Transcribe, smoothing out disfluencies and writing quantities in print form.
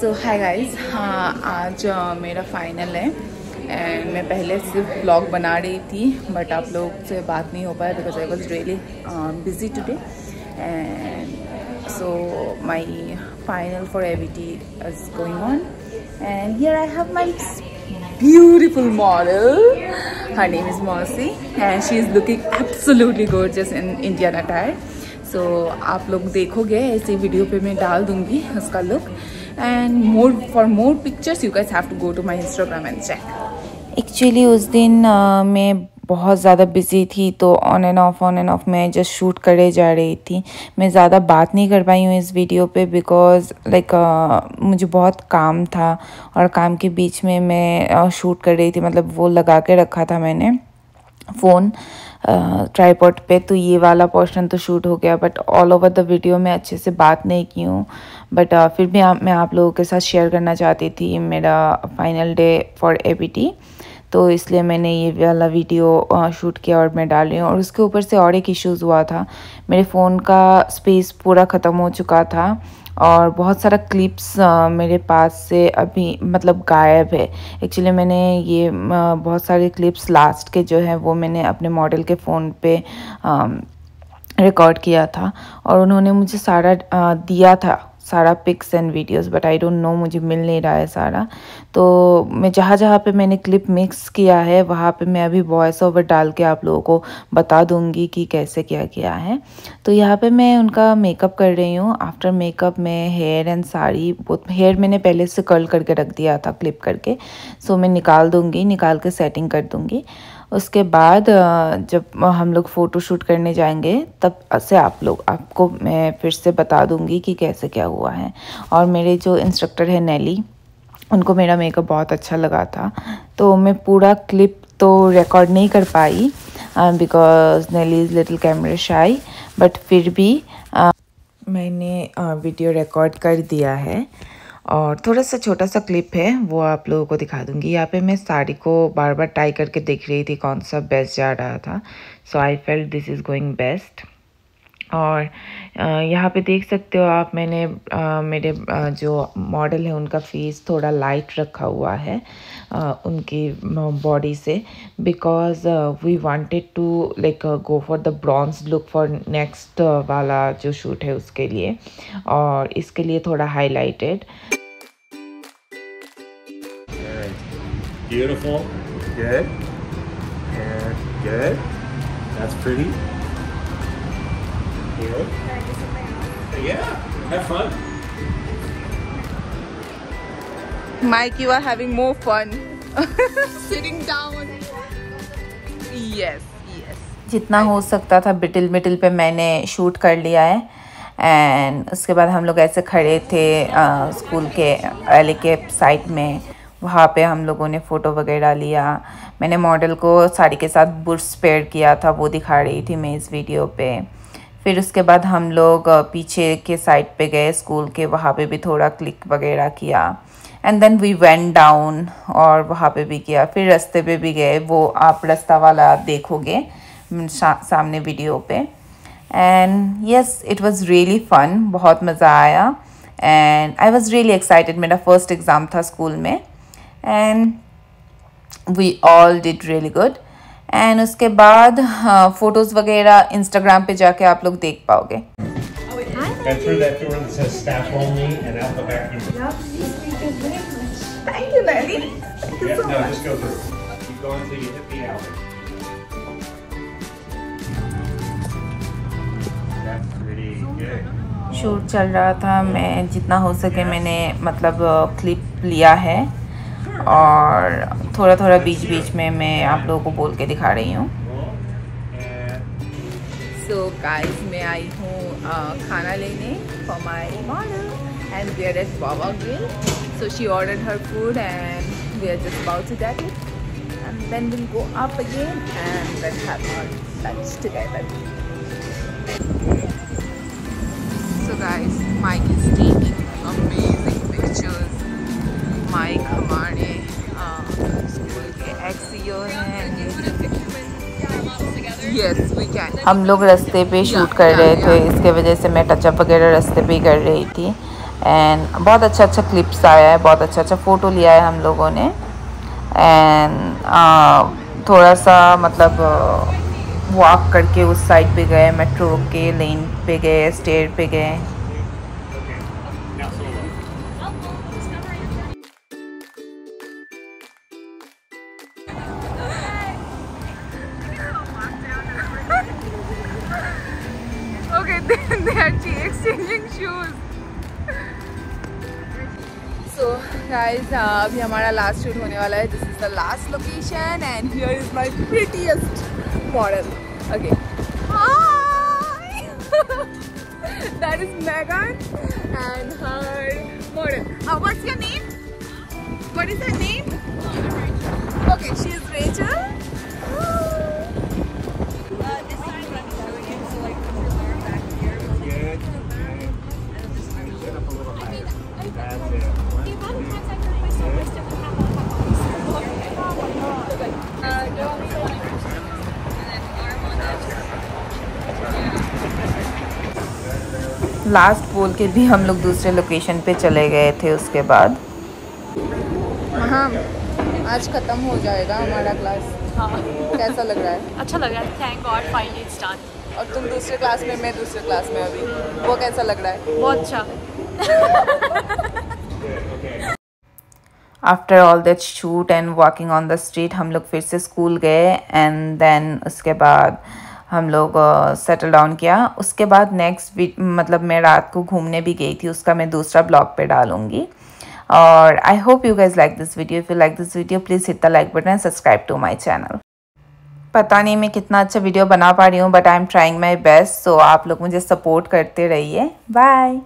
सो hi guys, हाँ आज मेरा फाइनल है एंड मैं पहले सिर्फ ब्लॉग बना रही थी बट आप लोग से बात नहीं हो पाया because I was really busy today and so my final for IBT is going on and here I have my beautiful model. Her name is Mercy and she is looking absolutely gorgeous in Indian attire. So आप लोग देखोगे ऐसी video पे मैं डाल दूँगी उसका look and more for more pictures you guys have to go to my Instagram and check. Actually उस दिन मैं बहुत ज़्यादा बिजी थी तो ऑन एंड ऑफ मैं जस्ट शूट करे जा रही थी. मैं ज़्यादा बात नहीं कर पाई हूँ इस वीडियो पे बिकॉज़ मुझे बहुत काम था और काम के बीच में मैं शूट कर रही थी. मतलब वो लगा के रखा था मैंने फ़ोन ट्राईपॉड पे तो ये वाला पोर्शन तो शूट हो गया but all over the video मैं अच्छे से बात नहीं की हूँ बट फिर भी मैं आप लोगों के साथ शेयर करना चाहती थी मेरा फाइनल डे फॉर IBT तो इसलिए मैंने ये वाला वीडियो शूट किया और मैं डाल रही हूँ. और उसके ऊपर से और एक इश्यूज़ हुआ था, मेरे फ़ोन का स्पेस पूरा ख़त्म हो चुका था और बहुत सारा क्लिप्स मेरे पास से अभी गायब है. एक्चुअली मैंने ये बहुत सारे क्लिप्स लास्ट के जो है वो मैंने अपने मॉडल के फ़ोन पे रिकॉर्ड किया था और उन्होंने मुझे सारा दिया था सारा pics and videos but I don't know मुझे मिल नहीं रहा है सारा. तो मैं जहाँ पे मैंने क्लिप मिक्स किया है वहाँ पे मैं अभी वॉइस ओवर डाल के आप लोगों को बता दूंगी कि कैसे क्या किया है. तो यहाँ पे मैं उनका मेकअप कर रही हूँ. आफ्टर मेकअप मैं हेयर एंड साड़ी, हेयर मैंने पहले से कर्ल करके रख दिया था क्लिप करके सो मैं निकाल दूँगी, निकाल के सेटिंग कर दूँगी. उसके बाद जब हम लोग फ़ोटोशूट करने जाएंगे तब से आपको मैं फिर से बता दूंगी कि कैसे क्या हुआ है. और मेरे जो इंस्ट्रक्टर है नेली, उनको मेरा मेकअप बहुत अच्छा लगा था तो मैं पूरा क्लिप तो रिकॉर्ड नहीं कर पाई because Nelly is little camera shy but फिर भी मैंने वीडियो रिकॉर्ड कर दिया है और थोड़ा सा छोटा सा क्लिप है वो आप लोगों को दिखा दूंगी. यहाँ पे मैं साड़ी को बार बार ट्राई करके देख रही थी कौन सा बेस्ट जा रहा था so I felt this is going best. और यहाँ पे देख सकते हो आप, मैंने मेरे जो मॉडल है उनका फेस थोड़ा लाइट रखा हुआ है उनकी बॉडी से because we wanted to go for the bronze look for next वाला जो शूट है उसके लिए. और इसके लिए थोड़ा highlighted You know? Yeah, have fun. Mike, you are having more fun sitting down. Yes, yes. जितना हो सकता था बिटिल पे मैंने शूट कर लिया है एंड उसके बाद हम लोग ऐसे खड़े थे स्कूल के एले के साइड में, वहाँ पे हम लोगों ने फ़ोटो वगैरह लिया. मैंने मॉडल को साड़ी के साथ बुर्स पेयर किया था वो दिखा रही थी मैं इस वीडियो पे. फिर उसके बाद हम लोग पीछे के साइड पे गए स्कूल के, वहाँ पे भी थोड़ा क्लिक वगैरह किया and then we went down और वहाँ पे भी किया. फिर रास्ते पे भी गए, वो आप रास्ता वाला देखोगे सामने वीडियो पे. And yes, it was really fun, बहुत मज़ा आया and I was really excited. मेरा फर्स्ट एग्ज़ाम था स्कूल में and we all did really good. And उसके बाद फोटोज वगैरह इंस्टाग्राम पे जाके आप लोग देख पाओगे. शूट चल रहा था, मैं जितना हो सके मैंने क्लिप लिया है और थोड़ा बीच में मैं आप लोगों को बोल के दिखा रही हूँ. सो गाइस, मैं आई हूँ खाना लेने for my model and we are at Baba grill. So she ordered her food and we are just about to get it and then will go up again and then have our lunch together. So guys, Mike is taking amazing pictures. Mike हमारे school के ex CEO हैं. हम लोग रास्ते पे shoot कर रहे थे इसके वजह से मैं टचअप वगैरह रास्ते पे ही कर रही थी एंड बहुत अच्छा अच्छा क्लिप्स आया है, बहुत अच्छा अच्छा फ़ोटो लिया है हम लोगों ने। एंड थोड़ा सा मतलब वॉक करके उस साइड पे गए, मेट्रो रोक के लेन पे गए, स्टेयर पे गए। They are exchanging shoes. So guys, अभी हमारा last shoot होने वाला है. This is the last location and here is my prettiest model. Okay. Hi. That is Megan and her model. What's your name? What is her name? Okay, she is Rachel. Last बोल के भी हम लोग दूसरे location पे चले गए थे उसके बाद। हाँ, आज ख़त्म हो जाएगा हमारा क्लास। हाँ, कैसा लग रहा है? अच्छा लग रहा है, thank God finally it's done. और तुम दूसरे क्लास में, मैं दूसरे क्लास में अभी, वो कैसा लग रहा है? बहुत अच्छा। After all that shoot and walking on the street हम लोग फिर से स्कूल गए एंड देन उसके बाद हम लोग सेटल डाउन किया। उसके बाद नेक्स्ट वीक मतलब मैं रात को घूमने भी गई थी, उसका मैं दूसरा ब्लॉग पे डालूंगी। और I hope you guys like this video. If you like this video please hit the like button and subscribe to my channel. पता नहीं मैं कितना अच्छा वीडियो बना पा रही हूँ, but I am trying my best. So आप लोग मुझे सपोर्ट करते रहिए। बाय।